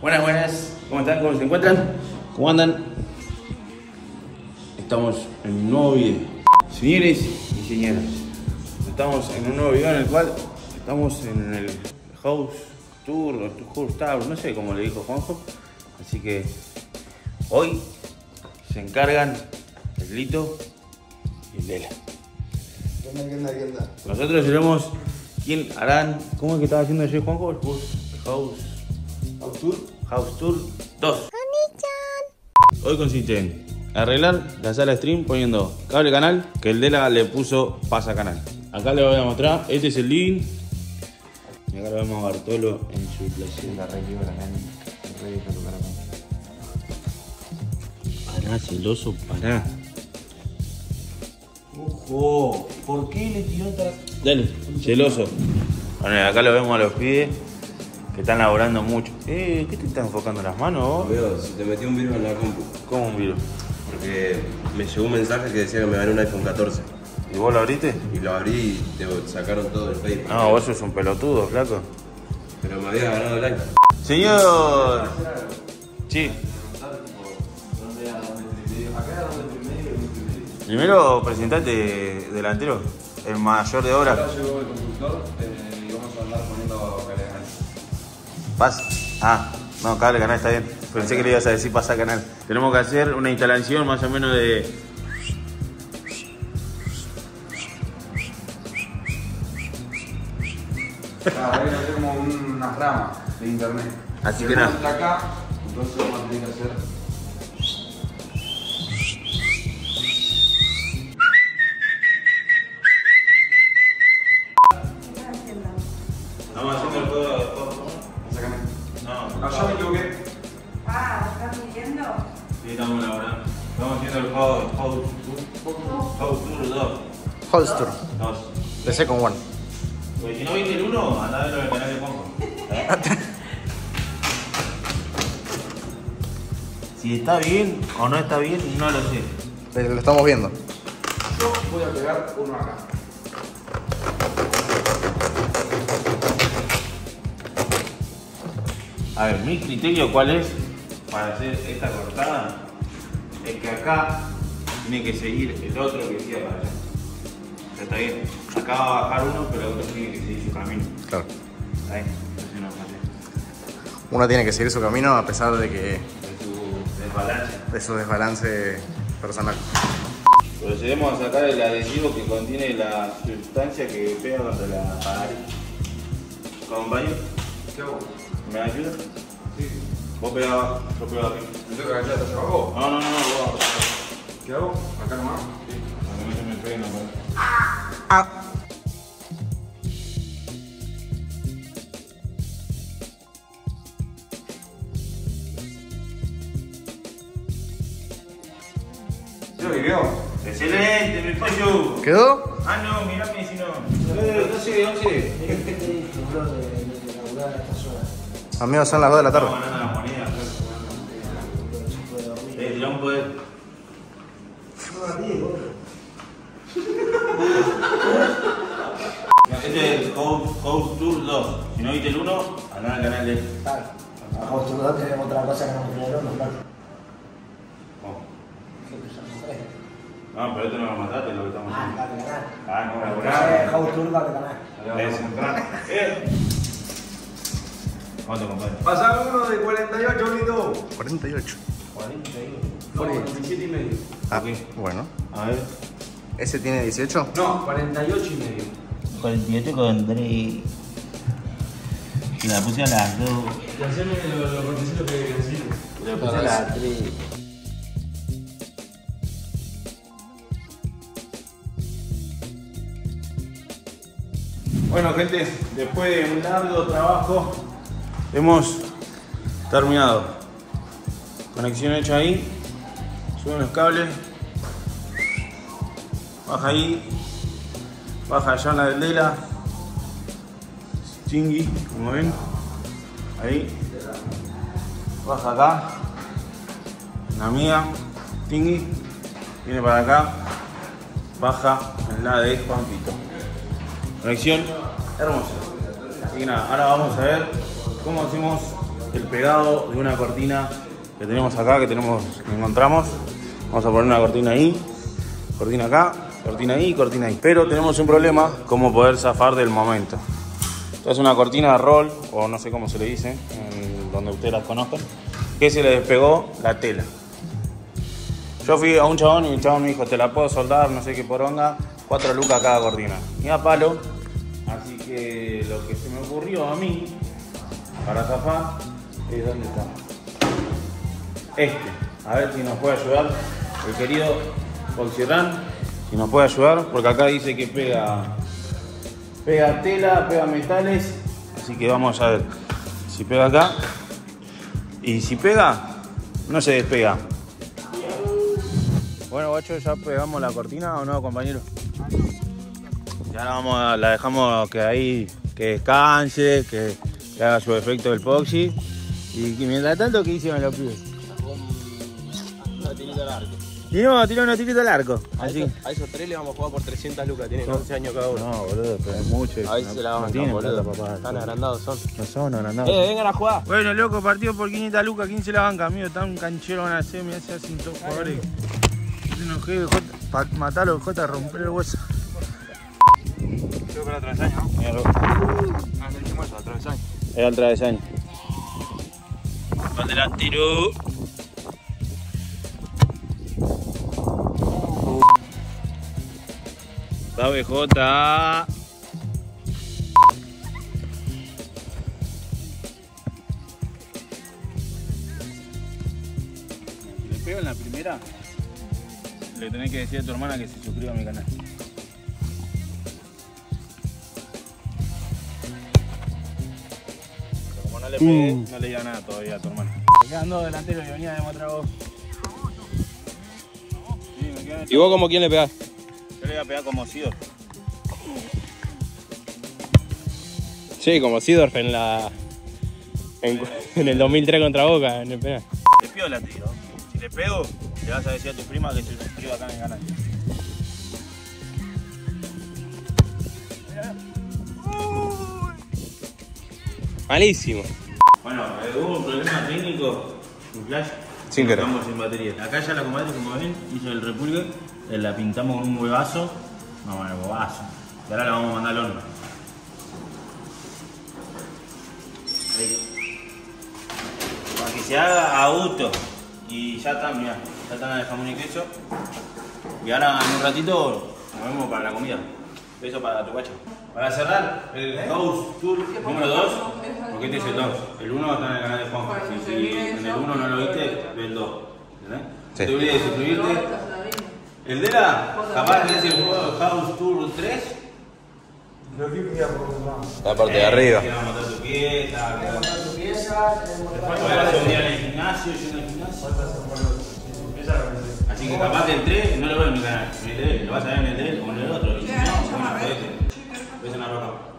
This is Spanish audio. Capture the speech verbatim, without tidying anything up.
Buenas, buenas, ¿cómo están? ¿Cómo se encuentran? ¿Cómo andan? Estamos en un nuevo video. Señores y señoras, estamos en un nuevo video en el cual estamos en el house tour, house tour, no sé cómo le dijo Juanjo. Así que hoy se encargan el Lito y el Lela. ¿Qué onda, qué onda, qué onda? Nosotros seremos quien harán, ¿cómo es que estaba haciendo yo, Juanjo? El house. House Tour, House Tour dos. Hoy consiste en arreglar la sala stream poniendo cable canal, que el Lela le puso pasa canal. Acá les voy a mostrar, este es el living. Y acá lo vemos a Bartolo en su placer. La re libra, la re para Pará, celoso, pará. Ojo, ¿por qué le tiró otra? Dale, celoso. Bueno, acá lo vemos a los pies. Que están laburando mucho. Eh, ¿qué te estás enfocando en las manos vos? No veo, se te metió un virus en la compu. ¿Cómo un virus? Porque me llegó un mensaje que decía que me gané un iPhone catorce. ¿Y vos lo abriste? Y lo abrí y te sacaron todo del Facebook. No, vos sos un pelotudo, flaco. Pero me había ganado el iPhone. Señor. Sí. Primero presentate, delantero, el mayor de obra. Ahora llegó el conductor y vamos a andar poniendo canales. Pasa. Ah, no, cable canal está bien. Pensé que le ibas a decir pasa canal. Tenemos que hacer una instalación más o menos de. Claro, hay que hacer como unas ramas de internet. Así que nada. Está acá, entonces vamos a tener que hacer. Vamos haciendo todo. No, yo me equivoqué. Ah, ¿estás midiendo? Sí, estamos laburando. Estamos haciendo el House Tour House Tour dos House Tour. The second one. Pues si no viste el uno, andá a verlo en el canal de Juanjo. Si está bien o no está bien, no lo sé. Pero lo estamos viendo. Yo voy a pegar uno acá. A ver, mi criterio cuál es para hacer esta cortada es que acá tiene que seguir el otro que siga para allá. Ya está bien. Acá va a bajar uno, pero el otro tiene que seguir su camino. Claro. Está bien. Entonces no falla. Uno tiene que seguir su camino a pesar de que... De su desbalance. De su desbalance personal. Procedemos a sacar el adhesivo que contiene la sustancia que pega contra la pared. Compañero. ¿Qué hago? ¿Me ayudas? Sí. ¿Vos pegabas? Yo pegaba aquí. ¿Me tengo que agachar hasta allá abajo? No, no, no, no. ¿Qué hago? ¿Acá nomás? Sí. A mí se me pega en la pared. Ah. ¿Quedó que quedó? ¡Excelente, mi pollo! ¿Quedó? Ah, no, mirame si no. No sé, no sé. ¿Qué te dije, bro, de laburar a estas horas? Amigos, son las dos de la tarde. Estamos ganando las monedas. Te tiró un poder. Este es el House Tour dos. Si no viste el uno, andá al canal de. Claro. A House Tour dos tenemos otra cosa que no tenemos el uno, claro. No, pero esto no lo mataste, lo que estamos haciendo. Ah, canal. Ah, no, laburar. House Tour va canal. Eh. ¿Cuánto, compadre? Pasame uno de cuarenta y ocho, Lito. cuarenta y ocho. cuarenta y ocho. No, cuarenta y siete y medio. Ah, okay. Bueno. A ver. ¿Ese tiene dieciocho? No, cuarenta y ocho y medio. cuarenta y ocho con tres. La puse a las dos. Haceme los requisitos que necesito. La puse a las tres. Bueno, gente, después de un largo trabajo, hemos terminado. Conexión hecha ahí. Suben los cables. Baja ahí. Baja allá en la del Lela. Chingui, como ven. Ahí. Baja acá. La mía. Chingui. Viene para acá. Baja en la de Juanpito. Conexión hermosa. Así que nada, ahora vamos a ver cómo hacemos el pegado de una cortina que tenemos acá, que tenemos, que encontramos. Vamos a poner una cortina ahí, cortina acá, cortina ahí, cortina ahí. Pero tenemos un problema, cómo poder zafar del momento. Esta es una cortina de roll, o no sé cómo se le dice, en donde ustedes las conozcan, que se le despegó la tela. Yo fui a un chabón y el chabón me dijo, te la puedo soldar, no sé qué poronga, cuatro lucas cada cortina. Y a palo, así que lo que se me ocurrió a mí, para zafar, es dónde está. Este, a ver si nos puede ayudar el querido Polcierrán, si nos puede ayudar, porque acá dice que pega, pega tela, pega metales, así que vamos a ver si pega acá, y si pega, no se despega. Bueno, guacho, ¿ya pegamos la cortina o no, compañero? Ya la, vamos, la dejamos que ahí, que descanse, que, que haga su efecto del epoxi, y que mientras tanto, ¿qué hicieron los pibes? Una tirita al arco. Tiró, tiró una tirita al arco. Así. A, esos, a esos tres le vamos a jugar por trescientas lucas, tienen once años cada uno. No, boludo, pero es mucho. Ahí no, se la van no a boludo. Papá, están no. agrandados, son. No son agrandados. Eh, vengan a jugar. Bueno, loco, partido por quinientas lucas, ¿quién se la banca, amigo? Tan canchero van a hacer, mirá, se hacen todos jugadores. Para matarlo, J, romper el hueso. Creo que era travesaño, ¿no? Era el travesaño. Era el travesaño. ¿Dónde la tiró? La B J. Si le pego en la primera, le tenés que decir a tu hermana que se suscriba a mi canal. Pero como no le pegué, mm. no le diga nada todavía a tu hermana. Me quedan dos delanteros y venía de mostrar vos. Sí, me quedan... ¿Y vos como quién le pegás? Yo le voy a pegar como Sidorf. Sí, como Sidorf en la... En, en el dos mil tres contra Boca, en el penal. Le pido la tiro. Si le pego, le vas a decir a tu prima que se suscriba acá en el canal. Malísimo. Bueno, hubo un problema técnico, un flash. Sin querer. Estamos sin batería. Acá ya la combate, como ven, hizo el repulgue. La pintamos con un huevazo. No, bueno, huevazo. Y ahora la vamos a mandar al horno. Para que se haga a gusto. Y ya está, mirá. Ya están el jamón y queso. Y ahora en un ratito nos vemos para la comida. Beso para tu guacho. Para cerrar, el house tour número dos. Porque este es el dos. El uno está en el canal de Juanjo. Si en el uno no lo viste, ve el dos. ¿Verdad? Sí. Te olvides de suscribirte. El de la capaz que es el juego de House Tour tres. Lo que quería por la parte de arriba. Te va a montar tu pieza. Te va a montar tu pieza. Después podrás hacer un día en el gimnasio, yendo al gimnasio. Así que capaz el tres no lo veo en mi canal. Lo vas a ver en el tres como en el otro. Y si no, como en el otro. Ves en la roca.